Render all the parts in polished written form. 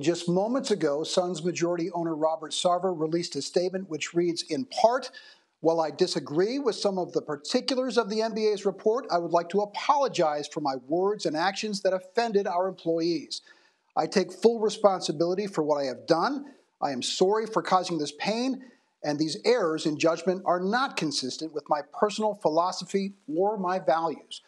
Just moments ago, Suns majority owner Robert Sarver released a statement which reads, in part, "While I disagree with some of the particulars of the NBA's report, I would like to apologize for my words and actions that offended our employees. I take full responsibility for what I have done. I am sorry for causing this pain, and these errors in judgment are not consistent with my personal philosophy or my values."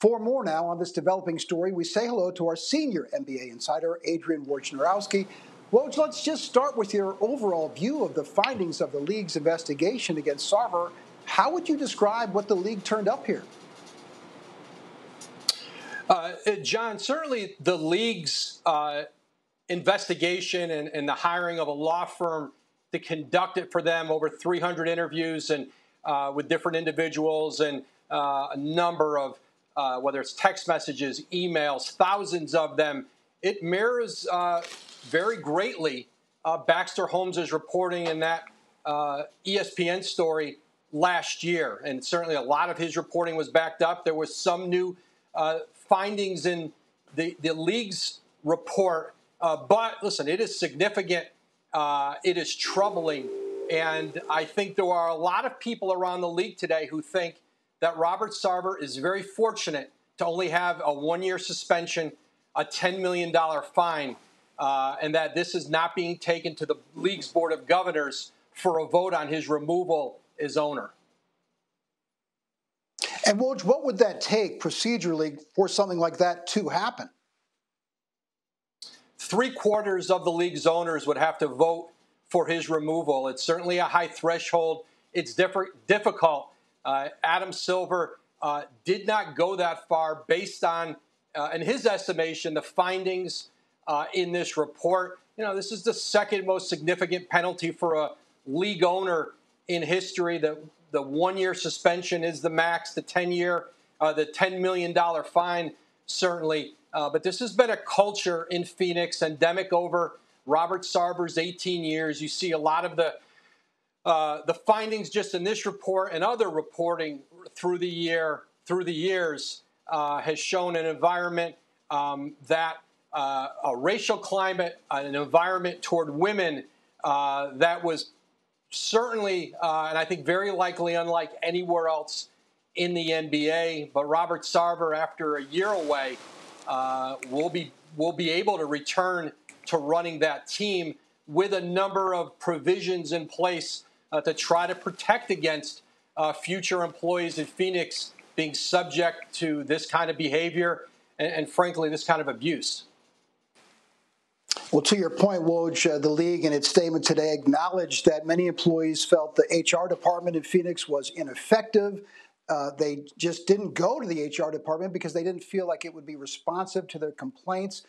For more now on this developing story, we say hello to our senior NBA insider, Adrian Wojnarowski. Woj, let's just start with your overall view of the findings of the league's investigation against Sarver. How would you describe what the league turned up here? John, certainly the league's investigation and the hiring of a law firm to conduct it for them, over 300 interviews and with different individuals and a number of whether it's text messages, emails, thousands of them, it mirrors very greatly Baxter Holmes' reporting in that ESPN story last year. And certainly a lot of his reporting was backed up. There was some new findings in the league's report. But, listen, it is significant. It is troubling. And I think there are a lot of people around the league today who think that Robert Sarver is very fortunate to only have a one-year suspension, a $10 million fine, and that this is not being taken to the league's Board of Governors for a vote on his removal as owner. And, Woj, what would that take procedurally for something like that to happen? 3/4 of the league's owners would have to vote for his removal. It's certainly a high threshold. It's difficult. Adam Silver did not go that far based on, in his estimation, the findings in this report. You know, this is the second most significant penalty for a league owner in history. The one-year suspension is the max, the 10-year, the $10 million fine, certainly. But this has been a culture in Phoenix, endemic over Robert Sarver's 18 years. You see a lot of the findings just in this report and other reporting through the years, has shown an environment that a racial climate, an environment toward women that was certainly, and I think very likely, unlike anywhere else in the NBA. But Robert Sarver, after a year away, will be able to return to running that team with a number of provisions in place to try to protect against future employees in Phoenix being subject to this kind of behavior and frankly, this kind of abuse. Well, to your point, Woj, the league in its statement today acknowledged that many employees felt the HR department in Phoenix was ineffective. They just didn't go to the HR department because they didn't feel like it would be responsive to their complaints.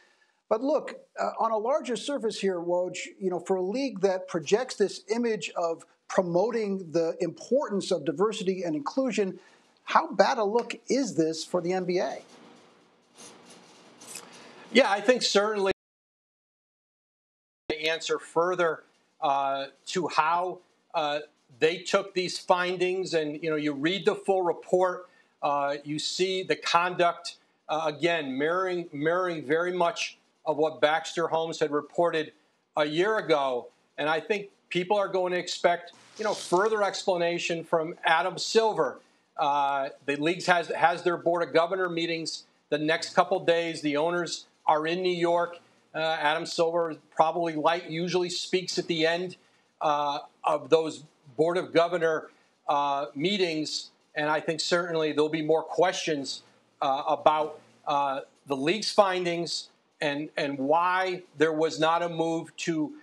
But look, on a larger surface here, Woj, you know, for a league that projects this image of promoting the importance of diversity and inclusion, how bad a look is this for the NBA? Yeah, I think certainly to answer further to how they took these findings, and you know, you read the full report, you see the conduct again mirroring very much of what Baxter Holmes had reported a year ago. And I think people are going to expect, you know, further explanation from Adam Silver. The league has their Board of Governor meetings the next couple days. The owners are in New York. Adam Silver probably usually speaks at the end of those Board of Governor meetings. And I think certainly there'll be more questions about the league's findings, and why there was not a move to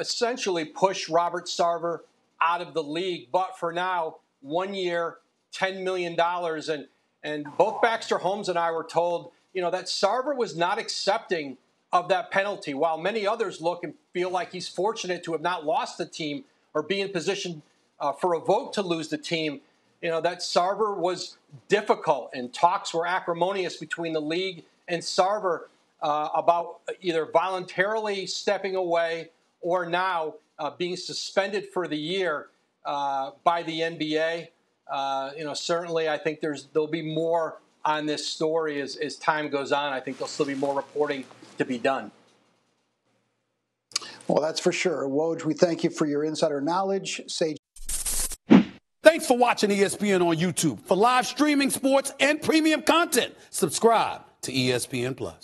essentially push Robert Sarver out of the league. But for now, 1 year, $10 million. And both Baxter Holmes and I were told, you know, that Sarver was not accepting of that penalty. While many others look and feel like he's fortunate to have not lost the team or be in position for a vote to lose the team, you know, that Sarver was difficult, and talks were acrimonious between the league and Sarver about either voluntarily stepping away or now being suspended for the year by the NBA. You know, certainly I think there'll be more on this story as time goes on. I think there'll still be more reporting to be done. Well, that's for sure. Woj, we thank you for your insider knowledge. Sage. Thanks for watching ESPN on YouTube. For live streaming, sports, and premium content, subscribe to ESPN+.